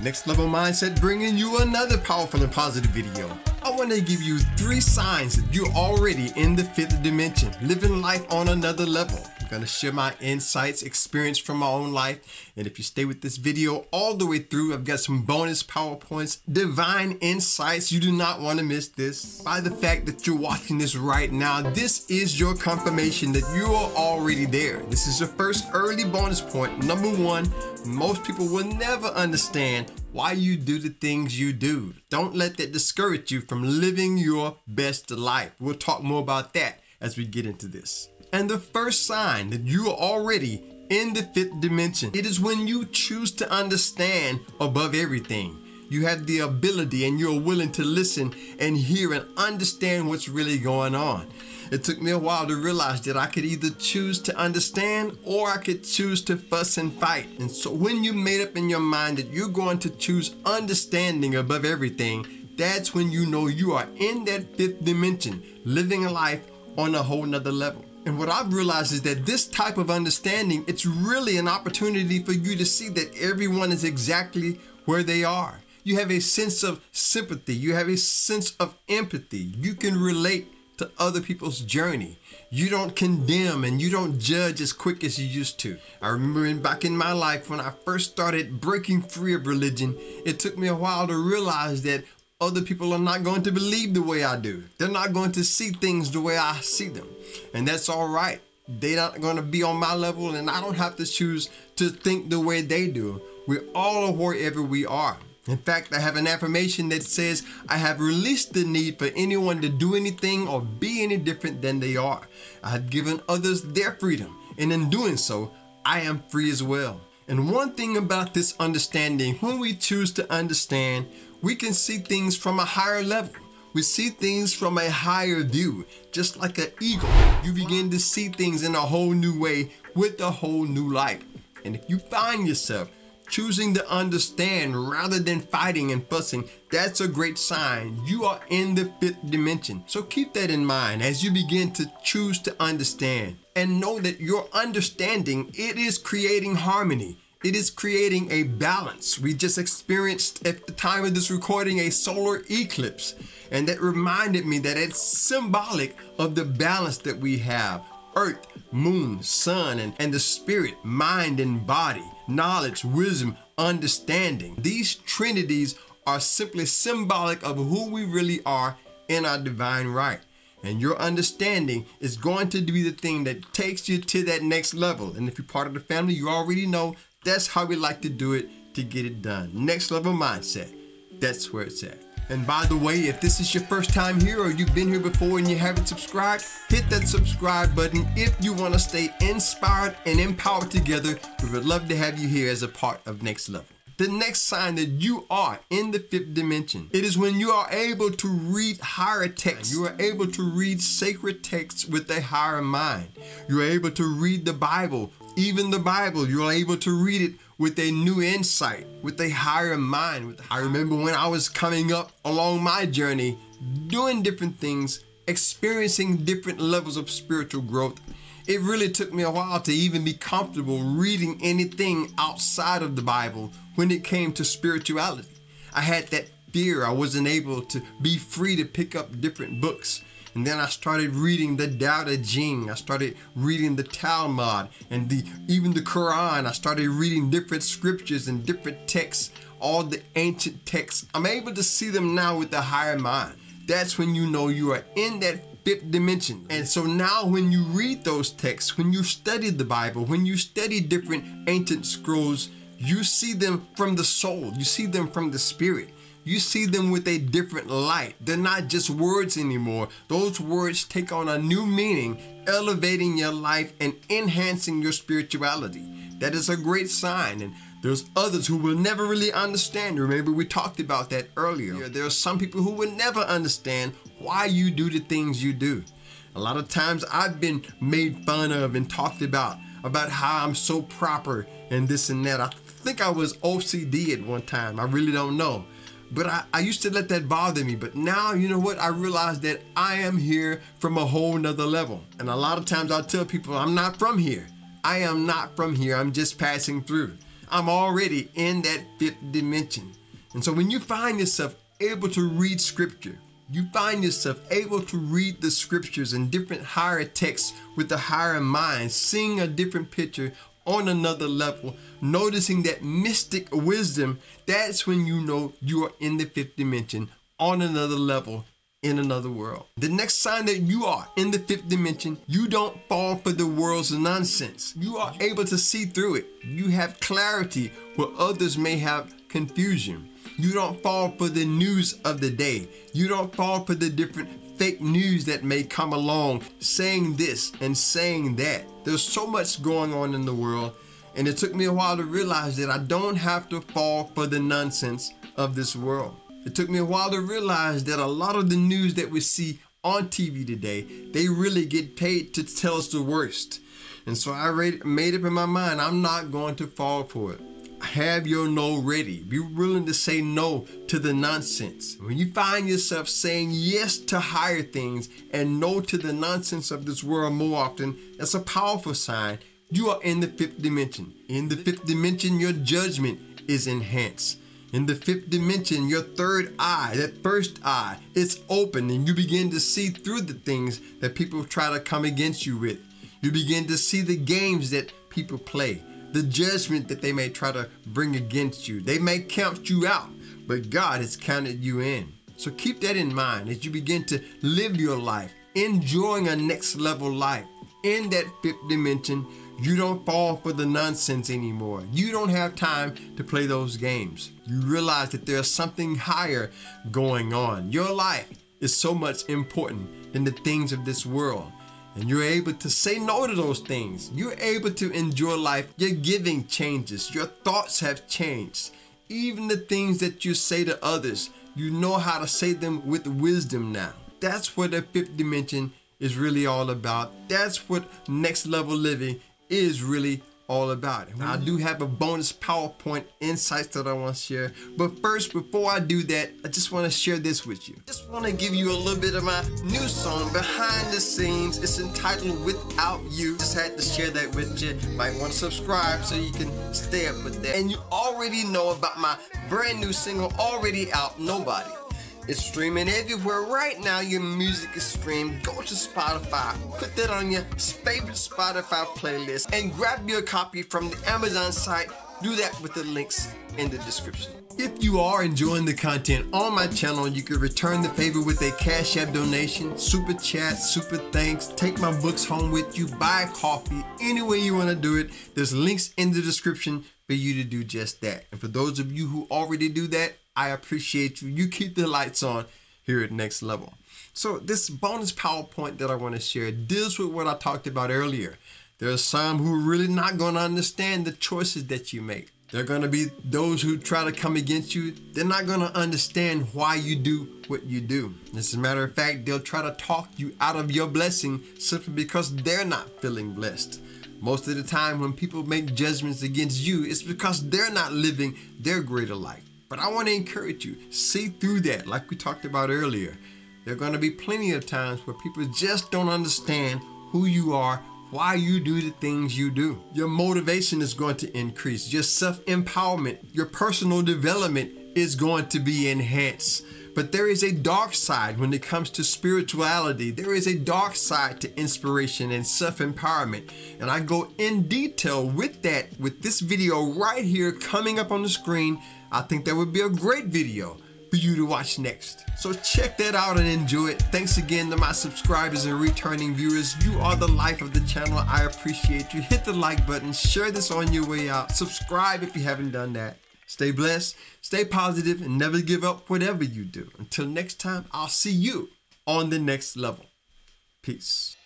Next Level Mindset, bringing you another powerful and positive video. I want to give you 3 signs that you're already in the 5th dimension, living life on another level. I'm going to share my insights, experience from my own life. And if you stay with this video all the way through, I've got some bonus PowerPoints, divine insights. You do not want to miss this. By the fact that you're watching this right now, this is your confirmation that you are already there. This is your first early bonus point. Number 1, most people will never understand why you do the things you do. Don't let that discourage you from living your best life. We'll talk more about that as we get into this. And the first sign that you are already in the 5th dimension, it is when you choose to understand above everything. You have the ability and you're willing to listen and hear and understand what's really going on. It took me a while to realize that I could either choose to understand or I could choose to fuss and fight. And so when you made up in your mind that you're going to choose understanding above everything, that's when you know you are in that 5th dimension, living a life on a whole nother level. And what I've realized is that this type of understanding, it's really an opportunity for you to see that everyone is exactly where they are. You have a sense of sympathy. You have a sense of empathy. You can relate to other people's journey. You don't condemn and you don't judge as quick as you used to. I remember back in my life when I first started breaking free of religion, it took me a while to realize that other people are not going to believe the way I do. They're not going to see things the way I see them. And that's all right. They're not going to be on my level and I don't have to choose to think the way they do. We all are wherever we are. In fact, I have an affirmation that says, I have released the need for anyone to do anything or be any different than they are. I have given others their freedom, and in doing so, I am free as well. And one thing about this understanding, when we choose to understand, we can see things from a higher level. We see things from a higher view, just like an eagle. You begin to see things in a whole new way with a whole new light. And if you find yourself choosing to understand rather than fighting and fussing, that's a great sign. You are in the 5th dimension. So keep that in mind as you begin to choose to understand, and know that your understanding, it is creating harmony. It is creating a balance. We just experienced at the time of this recording a solar eclipse. And that reminded me that it's symbolic of the balance that we have. Earth, moon, sun, and the spirit, mind and body, knowledge, wisdom, understanding. These trinities are simply symbolic of who we really are in our divine right. And your understanding is going to be the thing that takes you to that next level. And if you're part of the family, you already know that's how we like to do it to get it done. Next Level Mindset, that's where it's at. And by the way, if this is your first time here or you've been here before and you haven't subscribed, hit that subscribe button if you want to stay inspired and empowered together. We would love to have you here as a part of Next Level. The next sign that you are in the 5th dimension, it is when you are able to read higher texts. You are able to read sacred texts with a higher mind. You are able to read the Bible, even the Bible. You are able to read it with a new insight, with a higher mind. I remember when I was coming up along my journey, doing different things, experiencing different levels of spiritual growth. It really took me a while to even be comfortable reading anything outside of the Bible when it came to spirituality. I had that fear. I wasn't able to be free to pick up different books. And then I started reading the Tao Te Ching. I started reading the Talmud and even the Quran. I started reading different scriptures and different texts, all the ancient texts. I'm able to see them now with a higher mind. That's when you know you are in that 5th dimension. And so now when you read those texts, when you study the Bible, when you study different ancient scrolls, you see them from the soul. You see them from the spirit. You see them with a different light. They're not just words anymore. Those words take on a new meaning, elevating your life and enhancing your spirituality. That is a great sign. And there's others who will never really understand. Remember, we talked about that earlier. There are some people who will never understand why you do the things you do. A lot of times I've been made fun of and talked about how I'm so proper and this and that. I think I was OCD at one time. I really don't know. But I used to let that bother me. But now, you know what? I realized that I am here from a whole nother level. And a lot of times I'll tell people, I'm not from here. I am not from here. I'm just passing through. I'm already in that fifth dimension. And so when you find yourself able to read scripture, you find yourself able to read the scriptures and different higher texts with a higher mind, seeing a different picture on another level, noticing that mystic wisdom, that's when you know you are in the fifth dimension, on another level, in another world. The next sign that you are in the fifth dimension, you don't fall for the world's nonsense. You are able to see through it. You have clarity where others may have confusion. You don't fall for the news of the day. You don't fall for the different fake news that may come along saying this and saying that. There's so much going on in the world, and it took me a while to realize that I don't have to fall for the nonsense of this world. It took me a while to realize that a lot of the news that we see on TV today, they really get paid to tell us the worst. And so I made up in my mind, I'm not going to fall for it. Have your no ready. Be willing to say no to the nonsense. When you find yourself saying yes to higher things and no to the nonsense of this world more often, that's a powerful sign. You are in the fifth dimension. In the fifth dimension, your judgment is enhanced. In the fifth dimension, your third eye, that first eye, it's open, and you begin to see through the things that people try to come against you with. You begin to see the games that people play, the judgment that they may try to bring against you. They may count you out, but God has counted you in. So keep that in mind as you begin to live your life, enjoying a next level life. In that fifth dimension, you don't fall for the nonsense anymore. You don't have time to play those games. You realize that there's something higher going on. Your life is so much important than the things of this world. And you're able to say no to those things. You're able to enjoy life. Your giving changes. Your thoughts have changed. Even the things that you say to others, you know how to say them with wisdom now. That's what the fifth dimension is really all about. That's what next level living is really all about. Now, I do have a bonus PowerPoint insights that I want to share. But first, before I do that, I just want to share this with you. Just want to give you a little bit of my new song, Behind the Scenes. It's entitled Without You. Just had to share that with you. Might want to subscribe so you can stay up with that. And you already know about my brand new single already out, Nobody. It's streaming everywhere right now. Your music is streamed. Go to Spotify, put that on your favorite Spotify playlist, and grab your copy from the Amazon site. Do that with the links in the description. If you are enjoying the content on my channel, you can return the favor with a Cash App donation, super chat, super thanks. Take my books home with you, buy coffee, any way you want to do it. There's links in the description for you to do just that. And for those of you who already do that, I appreciate you. You keep the lights on here at Next Level. So this bonus PowerPoint that I want to share deals with what I talked about earlier. There are some who are really not going to understand the choices that you make. There are going to be those who try to come against you. They're not going to understand why you do what you do. As a matter of fact, they'll try to talk you out of your blessing simply because they're not feeling blessed. Most of the time when people make judgments against you, it's because they're not living their greater life. But I want to encourage you, see through that like we talked about earlier. There are going to be plenty of times where people just don't understand who you are, why you do the things you do. Your motivation is going to increase. Your self-empowerment, your personal development is going to be enhanced. But there is a dark side when it comes to spirituality. There is a dark side to inspiration and self-empowerment. And I go in detail with that with this video right here coming up on the screen. I think that would be a great video for you to watch next. So check that out and enjoy it. Thanks again to my subscribers and returning viewers. You are the life of the channel. I appreciate you. Hit the like button. Share this on your way out. Subscribe if you haven't done that. Stay blessed, stay positive, and never give up whatever you do. Until next time, I'll see you on the next level. Peace.